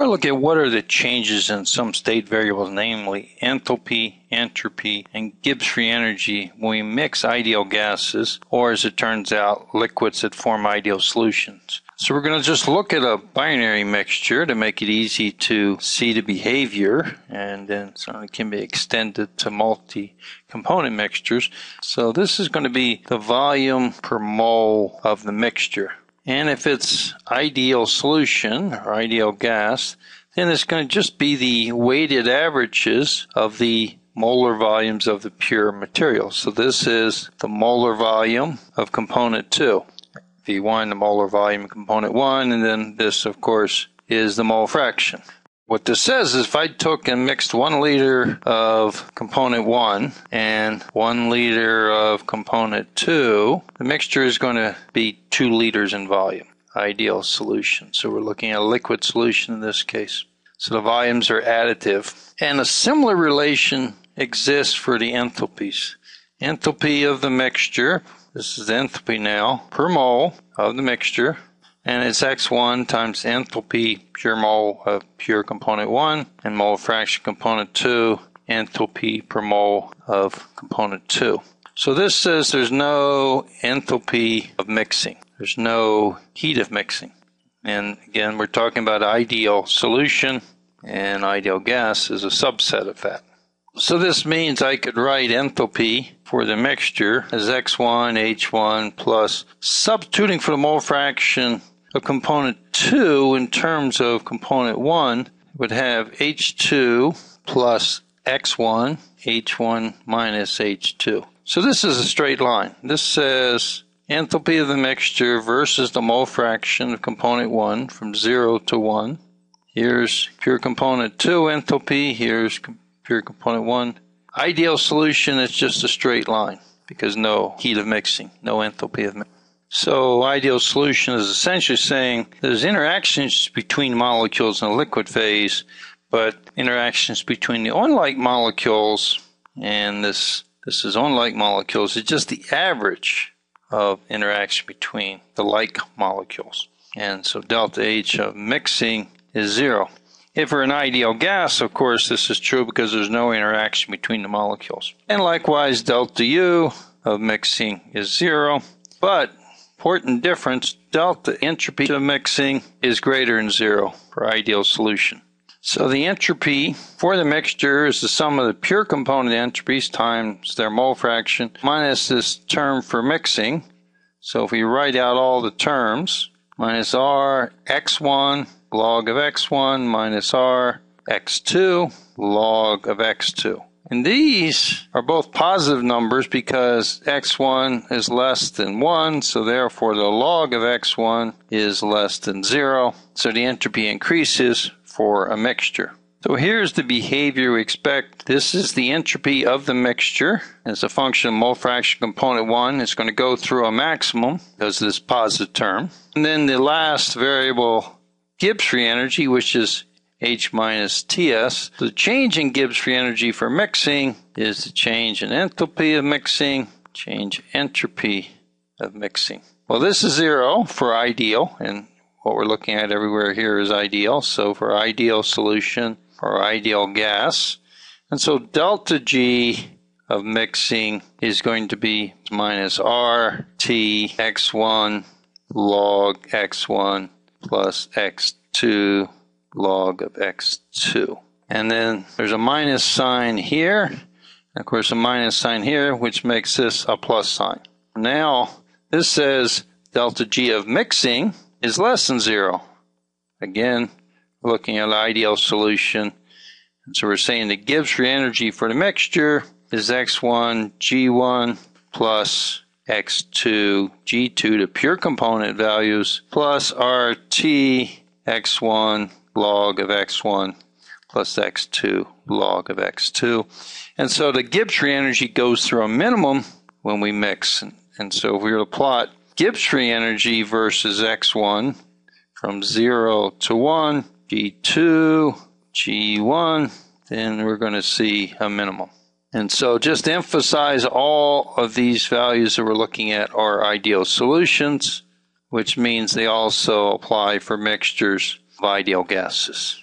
We're going to look at what are the changes in some state variables, namely enthalpy, entropy, and Gibbs free energy when we mix ideal gases, or as it turns out, liquids that form ideal solutions. So we're going to just look at a binary mixture to make it easy to see the behavior, and then certainly can be extended to multi-component mixtures. So this is going to be the volume per mole of the mixture. And if it's ideal solution or ideal gas, then it's going to just be the weighted averages of the molar volumes of the pure material. So this is the molar volume of component 2, V1, the molar volume of component 1, and then this, of course, is the mole fraction. What this says is if I took and mixed 1 liter of component 1 and 1 liter of component 2, the mixture is going to be 2 liters in volume, ideal solution. So we're looking at a liquid solution in this case. So the volumes are additive. And a similar relation exists for the enthalpies. Enthalpy of the mixture, this is the enthalpy now, per mole of the mixture. And it's x1 times enthalpy pure mole of pure component 1 and mole fraction component 2, enthalpy per mole of component 2. So this says there's no enthalpy of mixing. There's no heat of mixing. And again, we're talking about ideal solution, and ideal gas is a subset of that. So this means I could write enthalpy for the mixture as x1, h1, plus substituting for the mole fraction of component 2 in terms of component 1 would have h2 plus x1, h1 minus h2. So this is a straight line. This says enthalpy of the mixture versus the mole fraction of component 1 from 0 to 1. Here's pure component 2 enthalpy. Here's pure component 1. Ideal solution is just a straight line because no heat of mixing, no enthalpy of mixing. So ideal solution is essentially saying there's interactions between molecules in the liquid phase, but interactions between the unlike molecules and this is unlike molecules. It's just the average of interaction between the like molecules. And so delta H of mixing is 0. If we're an ideal gas, of course, this is true because there's no interaction between the molecules. And likewise, delta U of mixing is 0. But important difference, delta entropy of mixing is greater than 0 for ideal solution. So the entropy for the mixture is the sum of the pure component entropies times their mole fraction minus this term for mixing. So if we write out all the terms, minus R x1 log of x1 minus R x2 log of x2. And these are both positive numbers because x1 is less than 1, so therefore the log of x1 is less than 0. So the entropy increases for a mixture. So here's the behavior we expect. This is the entropy of the mixture. As a function of mole fraction component 1, it's going to go through a maximum because of this positive term. And then the last variable, Gibbs free energy, which is H minus TS. The change in Gibbs free energy for mixing is the change in enthalpy of mixing, change entropy of mixing. Well, this is 0 for ideal, and what we're looking at everywhere here is ideal. So for ideal solution, or ideal gas. And so delta G of mixing is going to be minus R T X1 log X1 plus X2 log of X2. And then there's a minus sign here. And of course, a minus sign here, which makes this a plus sign. Now, this says delta G of mixing is less than 0. Again, looking at the ideal solution. And so we're saying the Gibbs free energy for the mixture is X1 G1 plus X2 G2, to pure component values, plus RT X1 log of X1 plus X2 log of X2. And so the Gibbs free energy goes through a minimum when we mix. And so if we were to plot Gibbs free energy versus X1 from 0 to 1, G2, G1, then we're going to see a minimum. And so just to emphasize, all of these values that we're looking at are ideal solutions, which means they also apply for mixtures of ideal gases.